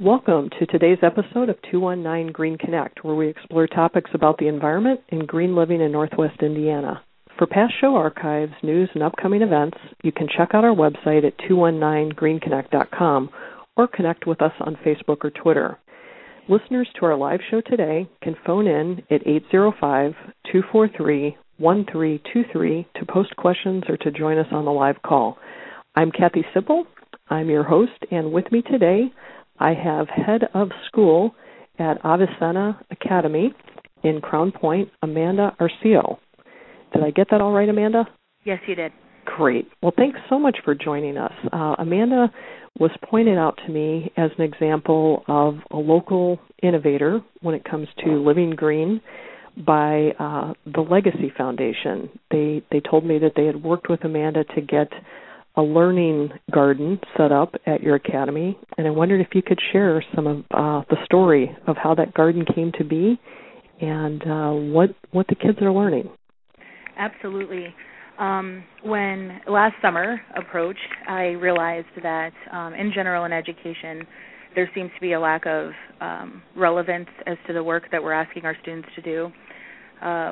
Welcome to today's episode of 219 GreenConnect, where we explore topics about the environment and green living in Northwest Indiana. For past show archives, news, and upcoming events, you can check out our website at 219greenconnect.com or connect with us on Facebook or Twitter. Listeners to our live show today can phone in at 805-243-1323 to post questions or to join us on the live call. I'm Kathy Sipple. I'm your host, and with me today I have head of school at Avicenna Academy in Crown Point, Amanda Arceo. Did I get that all right, Amanda? Yes, you did. Great. Well, thanks so much for joining us. Amanda was pointed out to me as an example of a local innovator when it comes to living green by the Legacy Foundation. They told me that they had worked with Amanda to get a learning garden set up at your academy, and I wondered if you could share some of the story of how that garden came to be and what the kids are learning. Absolutely. When last summer approached, I realized that in general in education, there seems to be a lack of relevance as to the work that we're asking our students to do.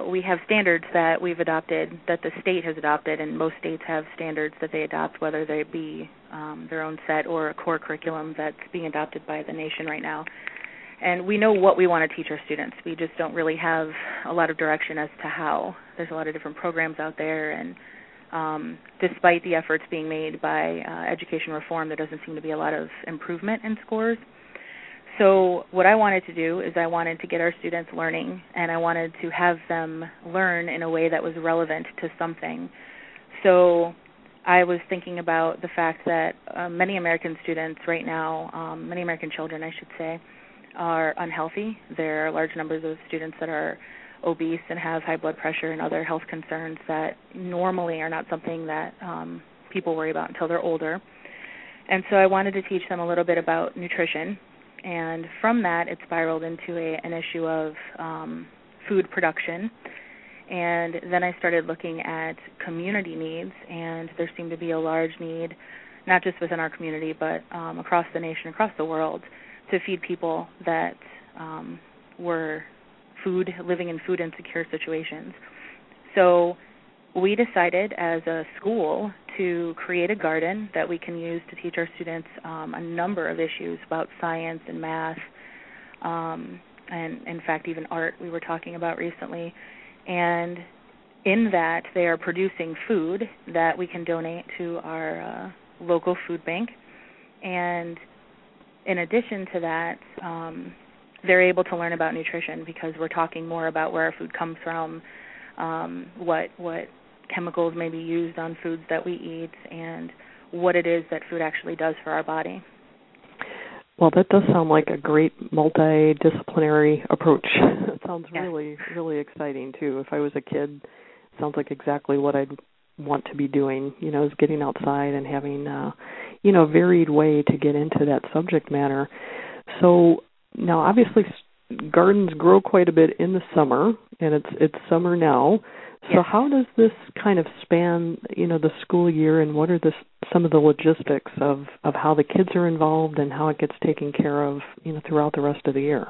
We have standards that we've adopted, that the state has adopted, and most states have standards that they adopt, whether they be their own set or a core curriculum that's being adopted by the nation right now. And we know what we want to teach our students. We just don't really have a lot of direction as to how. There's a lot of different programs out there, and despite the efforts being made by education reform, there doesn't seem to be a lot of improvement in scores. So what I wanted to do is I wanted to get our students learning, and I wanted to have them learn in a way that was relevant to something. So I was thinking about the fact that many American students right now, many American children, I should say, are unhealthy. There are large numbers of students that are obese and have high blood pressure and other health concerns that normally are not something that people worry about until they're older. And so I wanted to teach them a little bit about nutrition. And from that, it spiraled into an issue of food production. And then I started looking at community needs, and there seemed to be a large need, not just within our community, but across the nation, across the world, to feed people that were living in food insecure situations. So we decided as a school to create a garden that we can use to teach our students a number of issues about science and math, and in fact even art we were talking about recently. And in that, they are producing food that we can donate to our local food bank. And in addition to that, they're able to learn about nutrition because we're talking more about where our food comes from, what chemicals may be used on foods that we eat, and what it is that food actually does for our body. Well, that does sound like a great multidisciplinary approach. It sounds really, really exciting, too. If I was a kid, it sounds like exactly what I'd want to be doing, you know, is getting outside and having, you know, a varied way to get into that subject matter. So now, obviously, gardens grow quite a bit in the summer, and it's summer now. So how does this kind of span, you know, the school year, and what are some of the logistics of how the kids are involved and how it gets taken care of, you know, throughout the rest of the year?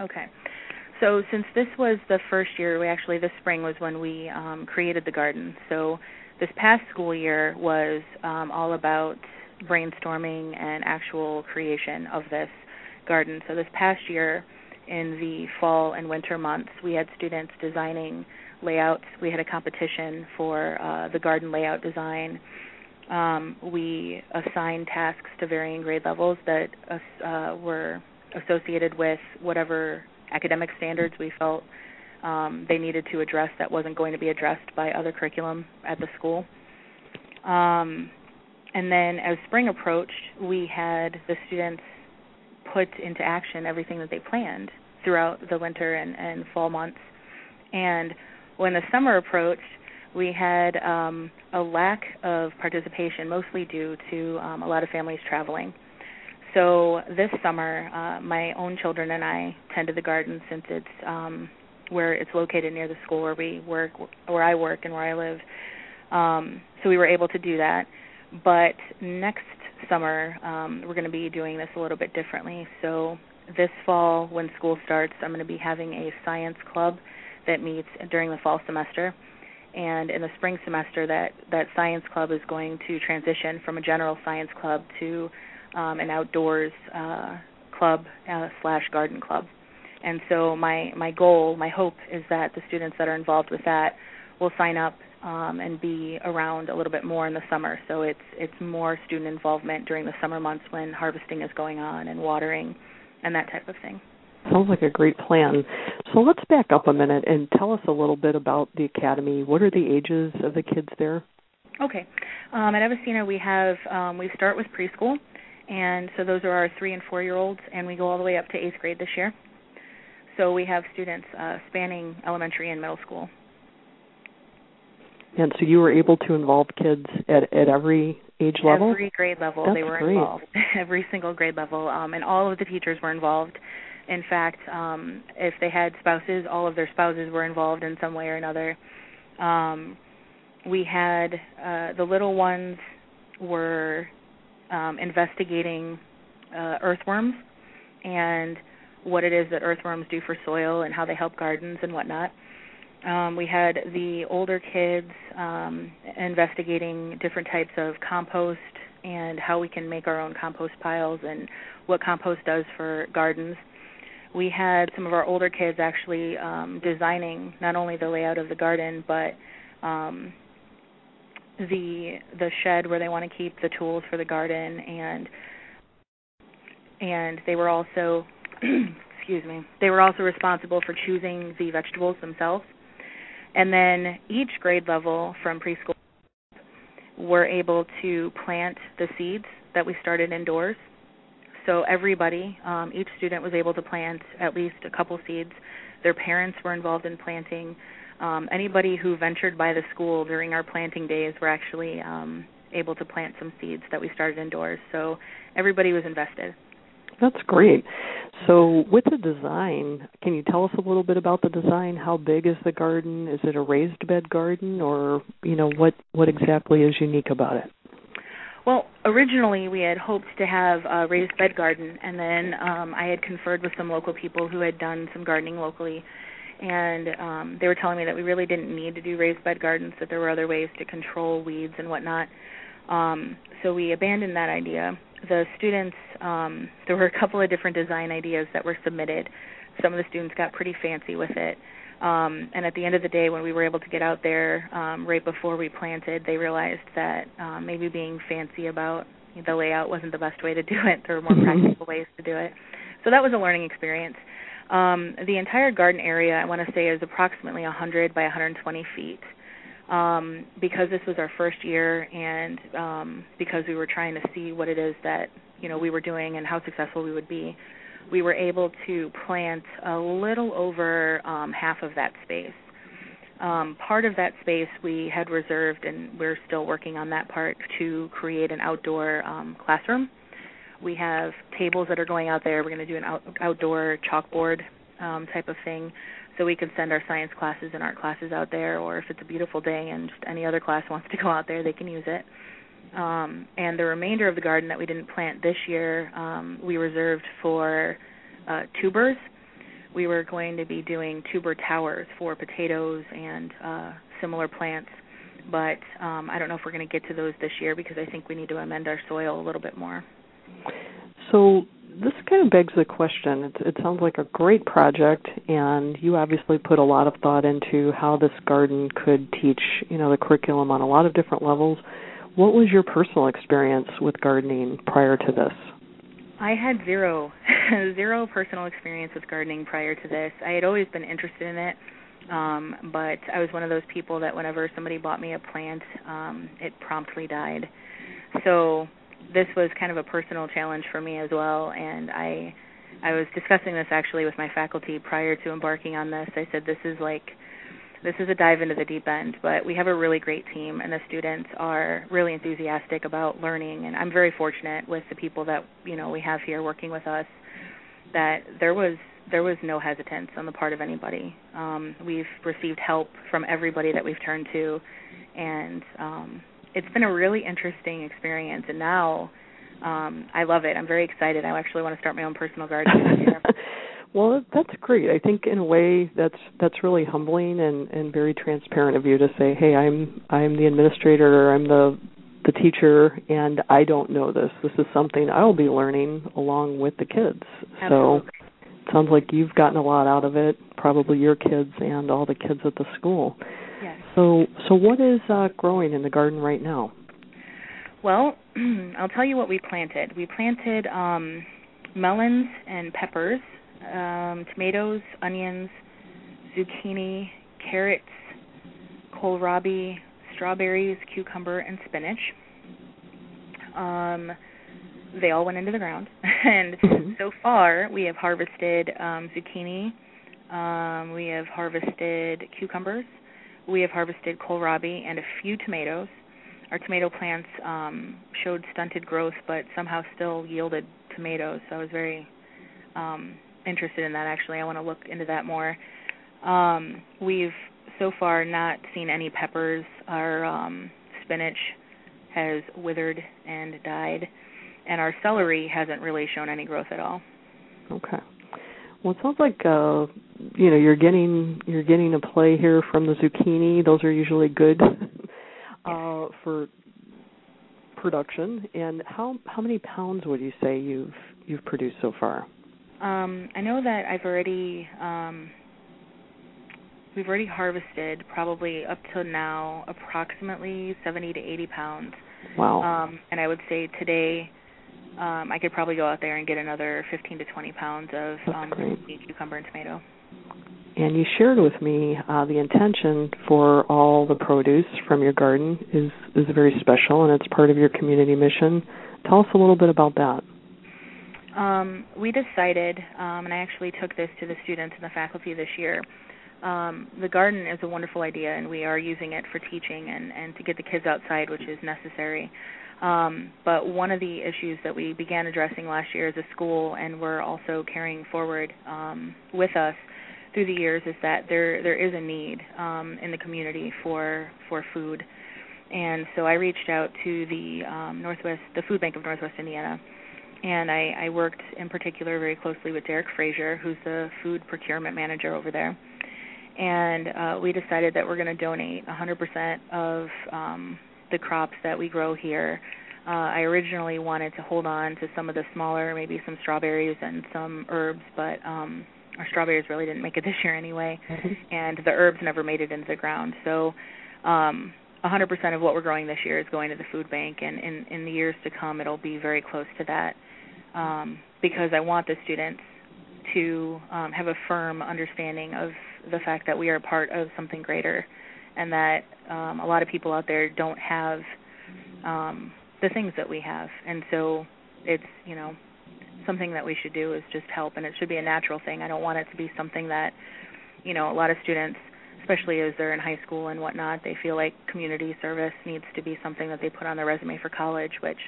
Okay. So since this was the first year, this spring was when we created the garden. So this past school year was all about brainstorming and actual creation of this garden. So this past year, in the fall and winter months, we had students designing layouts. We had a competition for the garden layout design. We assigned tasks to varying grade levels that were associated with whatever academic standards we felt they needed to address that wasn't going to be addressed by other curriculum at the school. And then as spring approached, we had the students put into action everything that they planned throughout the winter and fall months. And when the summer approached, we had a lack of participation, mostly due to a lot of families traveling. So this summer, my own children and I tended the garden, since it's where it's located near the school where we work, where I work and where I live. So we were able to do that. But next summer, we're going to be doing this a little bit differently. So this fall, when school starts, I'm going to be having a science club that meets during the fall semester. And in the spring semester, that science club is going to transition from a general science club to an outdoors club / garden club. And so my goal, my hope is that the students that are involved with that will sign up and be around a little bit more in the summer. So it's more student involvement during the summer months when harvesting is going on and watering and that type of thing. Sounds like a great plan. So let's back up a minute and tell us a little bit about the academy. What are the ages of the kids there? Okay. At Avicenna, we start with preschool, and so those are our 3- and 4-year-olds, and we go all the way up to 8th grade this year. So we have students spanning elementary and middle school. And so you were able to involve kids at every age level? Every grade level. That's they were great. Involved. Every single grade level, and all of the teachers were involved. In fact, if they had spouses, all of their spouses were involved in some way or another. We had the little ones were investigating earthworms and what it is that earthworms do for soil and how they help gardens and whatnot. We had the older kids investigating different types of compost and how we can make our own compost piles and what compost does for gardens. We had some of our older kids actually designing not only the layout of the garden, but the shed where they want to keep the tools for the garden, and they were also excuse me, they were also responsible for choosing the vegetables themselves. And then each grade level from preschool were able to plant the seeds that we started indoors. So everybody, each student was able to plant at least a couple seeds. Their parents were involved in planting. Anybody who ventured by the school during our planting days were actually able to plant some seeds that we started indoors. So everybody was invested. That's great. So with the design, can you tell us a little bit about the design? How big is the garden? Is it a raised bed garden, or what exactly is unique about it? Well, originally we had hoped to have a raised bed garden, and then I had conferred with some local people who had done some gardening locally, and they were telling me that we really didn't need to do raised bed gardens, that there were other ways to control weeds and whatnot. So we abandoned that idea. The students, there were a couple of different design ideas that were submitted. Some of the students got pretty fancy with it. And at the end of the day, when we were able to get out there right before we planted, they realized that maybe being fancy about the layout wasn't the best way to do it. There were more practical ways to do it. So that was a learning experience. The entire garden area, I want to say, is approximately 100 by 120 feet. Because this was our first year, and because we were trying to see what it is that we were doing and how successful we would be, we were able to plant a little over half of that space. Part of that space we had reserved, and we're still working on that part, to create an outdoor classroom. We have tables that are going out there. We're going to do an outdoor chalkboard type of thing, so we can send our science classes and art classes out there, or if it's a beautiful day and just any other class wants to go out there, they can use it. And the remainder of the garden that we didn't plant this year, we reserved for tubers. We were going to be doing tuber towers for potatoes and similar plants, but I don't know if we're going to get to those this year because I think we need to amend our soil a little bit more. So this kind of begs the question. It sounds like a great project, and you obviously put a lot of thought into how this garden could teach, the curriculum on a lot of different levels. What was your personal experience with gardening prior to this? I had zero personal experience with gardening prior to this. I had always been interested in it, but I was one of those people that whenever somebody bought me a plant, it promptly died. So this was kind of a personal challenge for me as well, and I was discussing this actually with my faculty prior to embarking on this. I said, this is a dive into the deep end, but we have a really great team, and the students are really enthusiastic about learning, and I'm very fortunate with the people that we have here working with us that there was no hesitance on the part of anybody. We've received help from everybody that we've turned to, and it's been a really interesting experience, and now I love it. I'm very excited. I actually want to start my own personal garden this year. Well, that's great. I think in a way that's really humbling and very transparent of you to say, hey, I'm the administrator, or I'm the teacher, and I don't know this. This is something I'll be learning along with the kids. Absolutely. So it sounds like you've gotten a lot out of it, probably your kids and all the kids at the school. Yes. So what is growing in the garden right now? Well, I'll tell you what we planted. We planted melons and peppers, tomatoes, onions, zucchini, carrots, kohlrabi, strawberries, cucumber, and spinach. They all went into the ground. And so far, we have harvested zucchini. We have harvested cucumbers. We have harvested kohlrabi and a few tomatoes. Our tomato plants showed stunted growth, but somehow still yielded tomatoes. So I was very interested in that, actually. I want to look into that more. We've so far not seen any peppers. Our spinach has withered and died, and our celery hasn't really shown any growth at all. Okay. Well, it sounds like you're getting a play here from the zucchini. Those are usually good for production. And how many pounds would you say you've produced so far? I know that I've already we've already harvested probably up to now approximately 70 to 80 pounds. Wow. And I would say today I could probably go out there and get another 15 to 20 pounds of cucumber and tomato. And you shared with me the intention for all the produce from your garden is very special, and it's part of your community mission. Tell us a little bit about that. We decided, and I actually took this to the students and the faculty this year, the garden is a wonderful idea, and we are using it for teaching and to get the kids outside, which is necessary. But one of the issues that we began addressing last year as a school, and we're also carrying forward with us through the years, is that there is a need in the community for food. And so I reached out to the Food Bank of Northwest Indiana, and I worked in particular very closely with Derek Frazier, who's the food procurement manager over there. And we decided that we're going to donate 100% of the crops that we grow here. I originally wanted to hold on to some of the smaller, maybe some strawberries and some herbs, but our strawberries really didn't make it this year anyway, and the herbs never made it into the ground. So 100% of what we're growing this year is going to the food bank, and in the years to come it'll be very close to that, because I want the students to have a firm understanding of the fact that we are part of something greater, and that a lot of people out there don't have the things that we have. And so it's, something that we should do is just help, and it should be a natural thing. I don't want it to be something that, a lot of students, especially as they're in high school and whatnot, they feel like community service needs to be something that they put on their resume for college, which,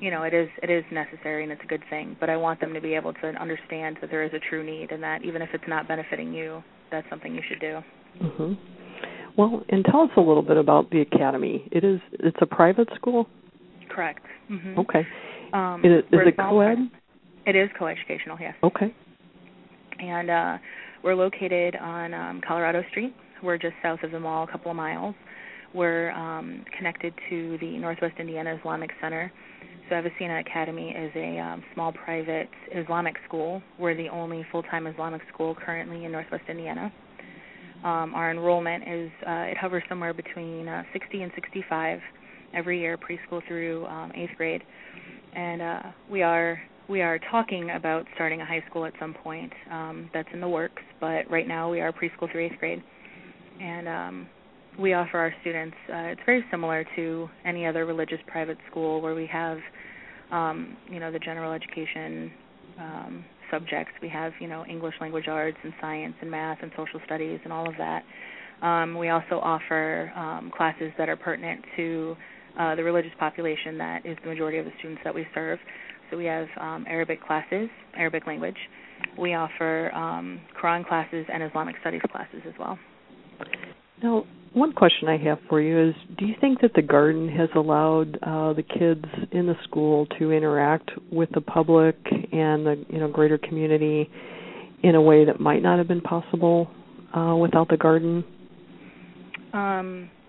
it is necessary and it's a good thing. But I want them to be able to understand that there is a true need, and that even if it's not benefiting you, that's something you should do. Mm-hmm. Well, and tell us a little bit about the academy. It's a private school? Correct. Mm-hmm. Okay. Is it co-ed? It is co-educational, yes. Okay. And we're located on Colorado Street. We're just south of the mall, a couple of miles. We're connected to the Northwest Indiana Islamic Center. So Avicenna Academy is a small private Islamic school. We're the only full-time Islamic school currently in Northwest Indiana. Our enrollment is, it hovers somewhere between 60 and 65 every year, preschool through 8th grade. And we are talking about starting a high school at some point. That's in the works, but right now we are preschool through 8th grade. And we offer our students, it's very similar to any other religious private school where we have, the general education subjects. We have, English language arts and science and math and social studies and all of that. We also offer classes that are pertinent to the religious population that is the majority of the students that we serve. So we have Arabic classes, Arabic language. We offer Quran classes and Islamic studies classes as well. Now, One question I have for you is, do you think that the garden has allowed the kids in the school to interact with the public and the greater community in a way that might not have been possible without the garden?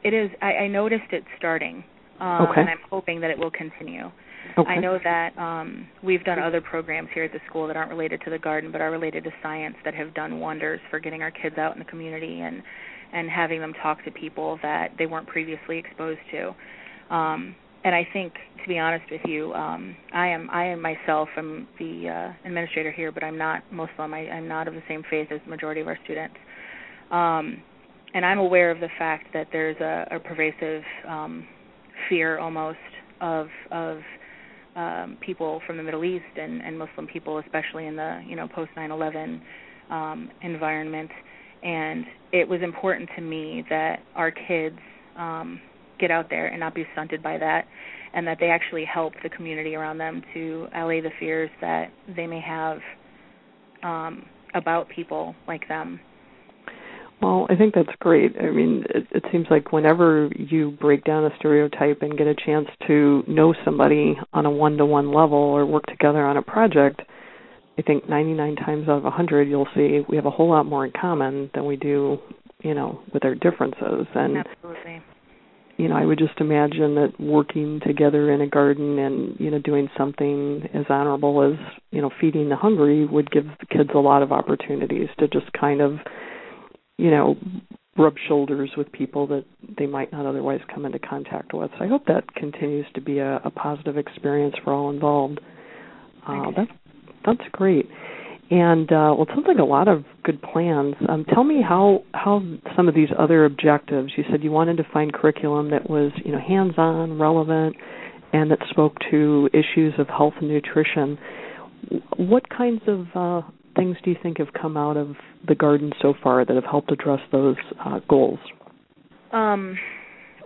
It is. I noticed it starting, and I'm hoping that it will continue. Okay. I know that we've done other programs here at the school that aren't related to the garden but are related to science that have done wonders for getting our kids out in the community and having them talk to people that they weren't previously exposed to. And I think, to be honest with you, I am the administrator here, but I'm not Muslim. I'm not of the same faith as the majority of our students. And I'm aware of the fact that there's a pervasive fear almost of people from the Middle East and Muslim people, especially in the post 9/11 environment. And it was important to me that our kids get out there and not be stunted by that, and that they actually help the community around them to allay the fears that they may have about people like them. Well, I think that's great. I mean, it seems like whenever you break down a stereotype and get a chance to know somebody on a one-to-one level or work together on a project, I think 99 times out of 100, you'll see we have a whole lot more in common than we do, with our differences. And, absolutely. I would just imagine that working together in a garden and, doing something as honorable as, feeding the hungry would give the kids a lot of opportunities to just kind of, rub shoulders with people that they might not otherwise come into contact with. So I hope that continues to be a positive experience for all involved. That's great. And, well, it sounds like a lot of good plans. Tell me how some of these other objectives. You said you wanted to find curriculum that was, hands-on, relevant, and that spoke to issues of health and nutrition. What kinds of things do you think have come out of the garden so far that have helped address those goals?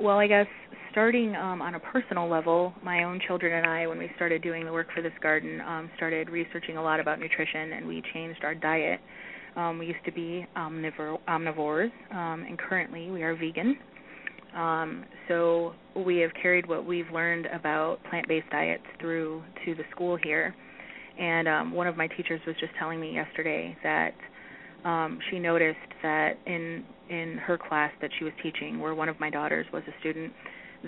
Well, I guess starting on a personal level, my own children and I, when we started doing the work for this garden, started researching a lot about nutrition, and we changed our diet. We used to be omnivores, and currently we are vegan. So we have carried what we've learned about plant-based diets through to the school here. And one of my teachers was just telling me yesterday that she noticed that in her class that she was teaching, where one of my daughters was a student,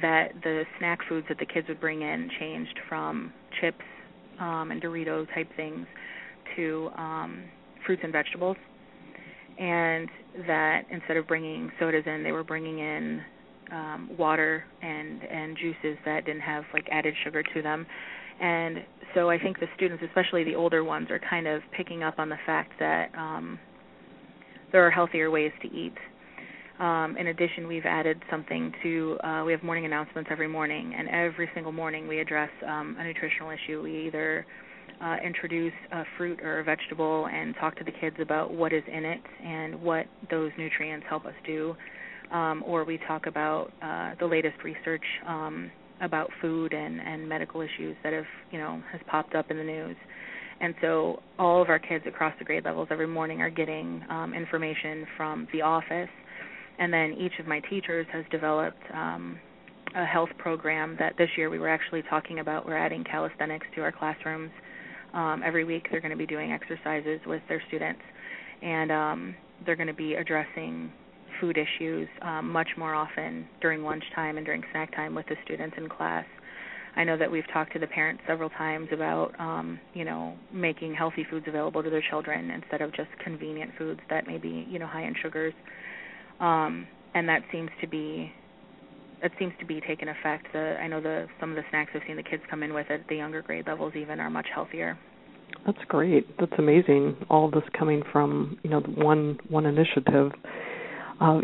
that the snack foods that the kids would bring in changed from chips and Dorito type things to fruits and vegetables, and that instead of bringing sodas in, they were bringing in water and juices that didn't have added sugar to them. And so I think the students, especially the older ones, are kind of picking up on the fact that there are healthier ways to eat. In addition, we've added something to, we have morning announcements every morning, and every single morning we address a nutritional issue. We either introduce a fruit or a vegetable and talk to the kids about what is in it and what those nutrients help us do, or we talk about the latest research about food and medical issues that have, has popped up in the news. And so all of our kids across the grade levels every morning are getting information from the office. And then each of my teachers has developed a health program that this year we were actually talking about. We're adding calisthenics to our classrooms. Every week they're going to be doing exercises with their students, and they're going to be addressing food issues much more often during lunchtime and during snack time with the students in class. I know that we've talked to the parents several times about, making healthy foods available to their children instead of just convenient foods that may be, high in sugars. And that seems to be taking effect. I know some of the snacks I've seen the kids come in with at the younger grade levels even are much healthier. That's great. That's amazing. All of this coming from one initiative.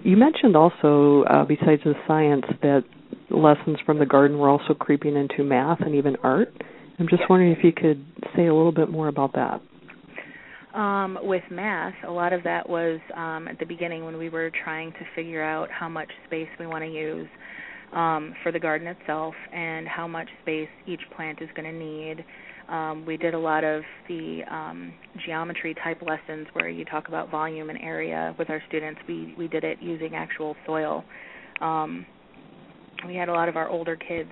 You mentioned also besides the science that lessons from the garden were also creeping into math and even art. I'm just wondering if you could say a little bit more about that. With math, a lot of that was at the beginning when we were trying to figure out how much space we want to use for the garden itself and how much space each plant is going to need We did a lot of the geometry type lessons where you talk about volume and area with our students. We did it using actual soil. We had a lot of our older kids,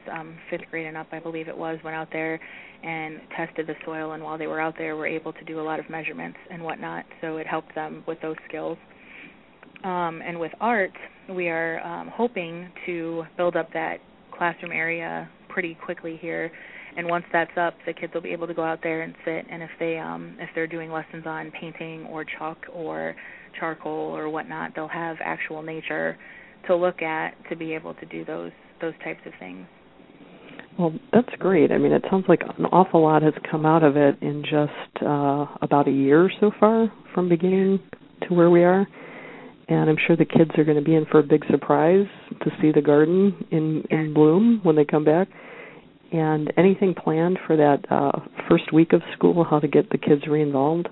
fifth grade and up, I believe it was, went out there and tested the soil, and while they were out there were able to do a lot of measurements and whatnot, so it helped them with those skills. And with art, we are hoping to build up that classroom area pretty quickly here, and once that's up, the kids will be able to go out there and sit, and if they're doing lessons on painting or chalk or charcoal or whatnot, they'll have actual nature to look at to be able to do those types of things. Well, that's great. I mean, it sounds like an awful lot has come out of it in just about a year so far, from beginning to where we are. And I'm sure the kids are going to be in for a big surprise to see the garden in bloom when they come back. And anything planned for that first week of school, how to get the kids re-involved?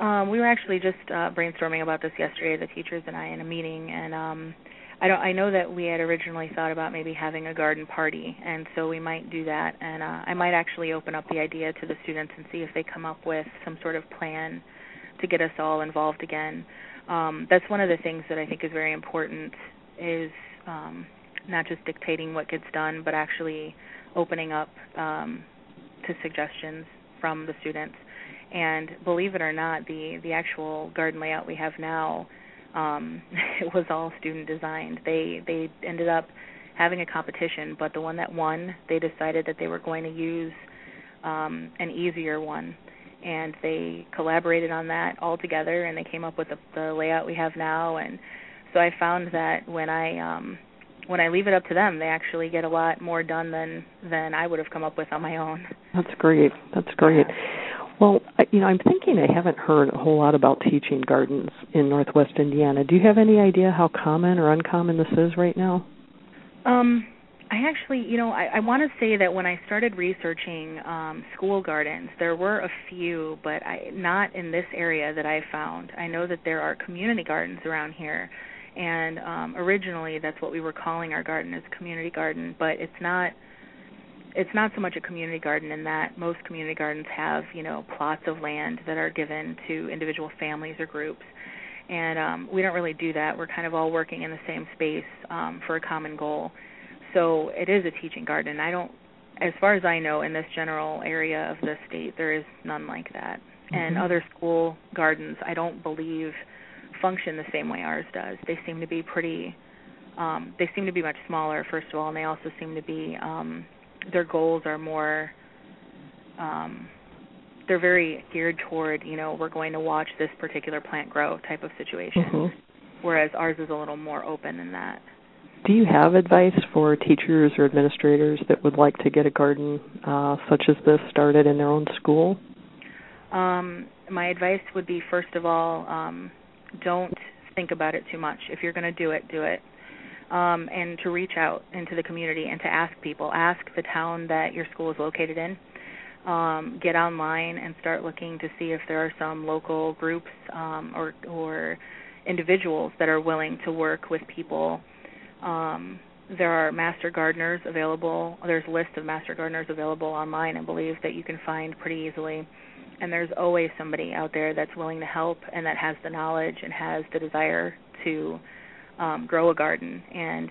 We were actually just brainstorming about this yesterday, the teachers and I, in a meeting, and I know that we had originally thought about maybe having a garden party, and so we might do that, and I might actually open up the idea to the students and see if they come up with some sort of plan to get us all involved again. That's one of the things that I think is very important, is not just dictating what gets done, but actually opening up to suggestions from the students. And believe it or not, the actual garden layout we have now, it was all student designed. They ended up having a competition, but the one that won, they decided that they were going to use an easier one. And they collaborated on that all together, and they came up with the layout we have now. And so I found that when I leave it up to them, they actually get a lot more done than I would have come up with on my own. That's great. That's great. Well, you know, I'm thinking I haven't heard a whole lot about teaching gardens in Northwest Indiana. Do you have any idea how common or uncommon this is right now? I actually, you know, I want to say that when I started researching school gardens, there were a few, but not in this area that I found. I know that there are community gardens around here, and originally that's what we were calling our garden, is community garden, but it's not so much a community garden in that most community gardens have, you know, plots of land that are given to individual families or groups. And we don't really do that. We're kind of all working in the same space for a common goal. So it is a teaching garden. As far as I know, in this general area of the state, there is none like that. Mm-hmm. And other school gardens, I don't believe, function the same way ours does. They seem to be much smaller, first of all, and they also seem to be, their goals are more, they're very geared toward, you know, we're going to watch this particular plant grow type of situation, mm-hmm. whereas ours is a little more open than that. Do you have advice for teachers or administrators that would like to get a garden such as this started in their own school? My advice would be, first of all, don't think about it too much. If you're going to do it, do it. And to reach out into the community and to ask people. Ask the town that your school is located in. Get online and start looking to see if there are some local groups or individuals that are willing to work with people. There are master gardeners available. There's lists of master gardeners available online, I believe, that you can find pretty easily. And there's always somebody out there that's willing to help and that has the knowledge and has the desire to grow a garden. And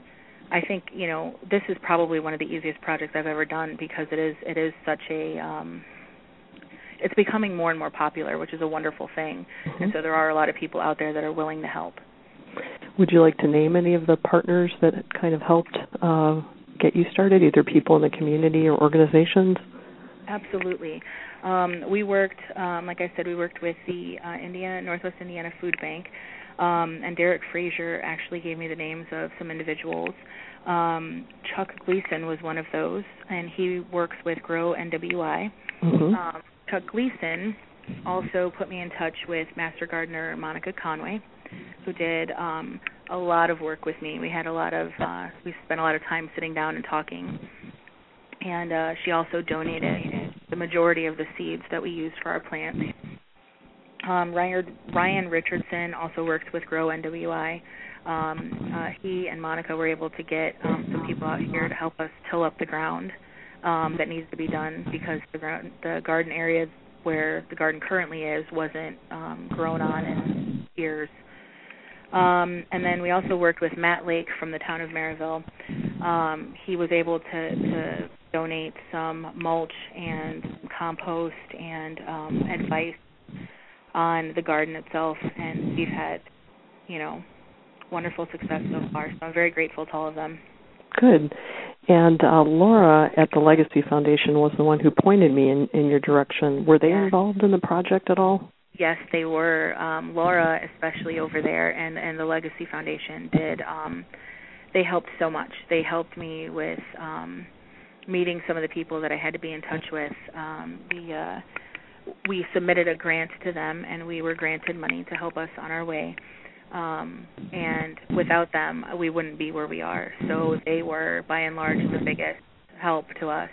I think, you know, this is probably one of the easiest projects I've ever done because it is such a it's becoming more and more popular, which is a wonderful thing. Mm-hmm. And so there are a lot of people out there that are willing to help. Would you like to name any of the partners that kind of helped get you started, either people in the community or organizations? Absolutely. We worked, like I said, we worked with the Northwest Indiana Food Bank. And Derek Frazier actually gave me the names of some individuals. Chuck Gleason was one of those, and he works with Grow NWI. Mm-hmm. Chuck Gleason also put me in touch with Master Gardener Monica Conway, who did a lot of work with me. We spent a lot of time sitting down and talking, and she also donated the majority of the seeds that we used for our plants. Ryan Richardson also works with Grow NWI. He and Monica were able to get some people out here to help us till up the ground that needs to be done because the garden area where the garden currently is wasn't grown on in years. And then we also worked with Matt Lake from the town of Merrillville. He was able to donate some mulch and compost and advice on the garden itself, and we've had, wonderful success so far. So I'm very grateful to all of them. Good. And Laura at the Legacy Foundation was the one who pointed me in your direction. Were they involved in the project at all? Yes, they were. Laura, especially over there, and the Legacy Foundation did. They helped so much. They helped me with meeting some of the people that I had to be in touch with. We submitted a grant to them, and we were granted money to help us on our way. And without them, we wouldn't be where we are. So they were, by and large, the biggest help to us.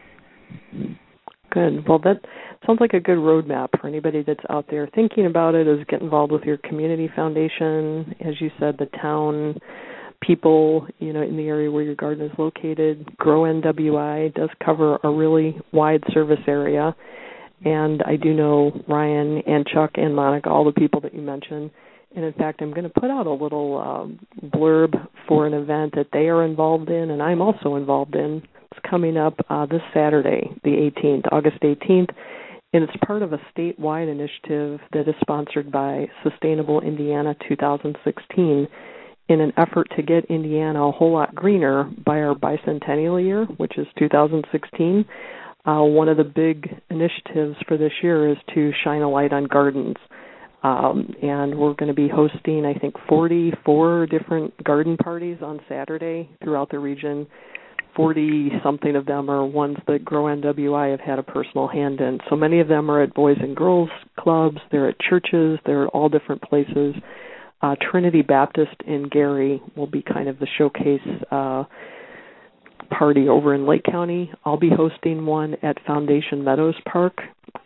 Good. Well, that sounds like a good roadmap for anybody that's out there thinking about it, is get involved with your community foundation, as you said, the town, people, in the area where your garden is located. Grow NWI does cover a really wide service area. And I do know Ryan and Chuck and Monica, all the people that you mentioned. And, in fact, I'm going to put out a little blurb for an event that they are involved in and I'm also involved in. It's coming up this Saturday, the 18th, August 18th, and it's part of a statewide initiative that is sponsored by Sustainable Indiana 2016 in an effort to get Indiana a whole lot greener by our bicentennial year, which is 2016. One of the big initiatives for this year is to shine a light on gardens. And we're going to be hosting, I think, 44 different garden parties on Saturday throughout the region. 40-something of them are ones that Grow NWI have had a personal hand in. So many of them are at boys and girls clubs, they're at churches, they're at all different places. Trinity Baptist in Gary will be kind of the showcase party over in Lake County. I'll be hosting one at Foundation Meadows Park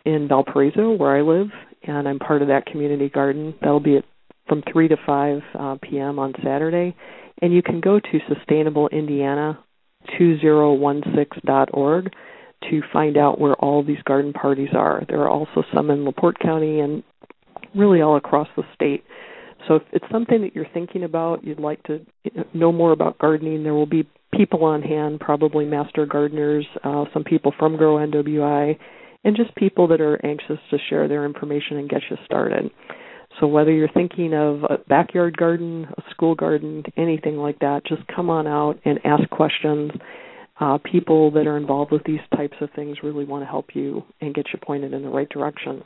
in Valparaiso, where I live, and I'm part of that community garden. That'll be from 3 to 5 p.m. on Saturday. And you can go to sustainableindiana2016.org to find out where all these garden parties are. There are also some in LaPorte County and really all across the state. So if it's something that you're thinking about, you'd like to know more about gardening, there will be people on hand, probably master gardeners, some people from Grow NWI, and just people that are anxious to share their information and get you started. So whether you're thinking of a backyard garden, a school garden, anything like that, just come on out and ask questions. People that are involved with these types of things really want to help you and get you pointed in the right direction.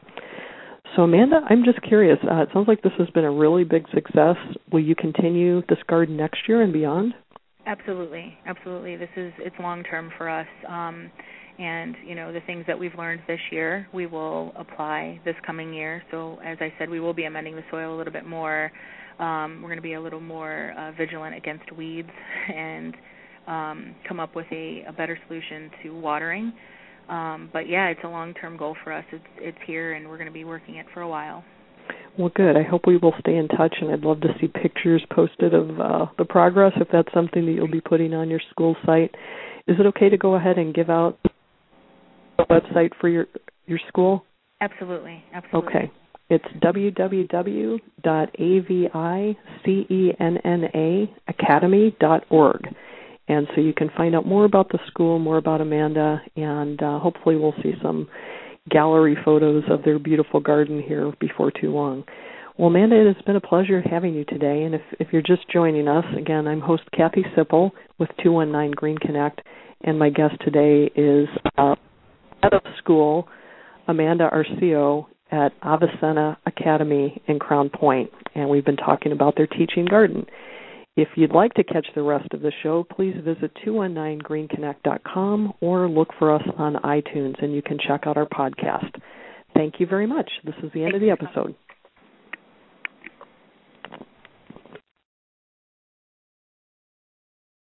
So, Amanda, I'm just curious. It sounds like this has been a really big success. Will you continue this garden next year and beyond? Absolutely. Absolutely. It's long-term for us. And, the things that we've learned this year, we will apply this coming year. So, as I said, we will be amending the soil a little bit more. We're going to be a little more vigilant against weeds and come up with a better solution to watering. But, it's a long-term goal for us. It's here, and we're going to be working it for a while. Well, good. I hope we will stay in touch, and I'd love to see pictures posted of the progress, if that's something that you'll be putting on your school site. Is it okay to go ahead and give out a website for your school? Absolutely. Absolutely. Okay. It's www.avicennaacademy.org. And so you can find out more about the school, more about Amanda, and hopefully we'll see some gallery photos of their beautiful garden here before too long. Well, Amanda, it has been a pleasure having you today. And if you're just joining us, again, I'm host Kathy Sipple with 219 GreenConnect, and my guest today is head of school, Amanda Arceo at Avicenna Academy in Crown Point, and we've been talking about their teaching garden. If you'd like to catch the rest of the show, please visit 219greenconnect.com or look for us on iTunes, and you can check out our podcast. Thank you very much. This is the end of the episode.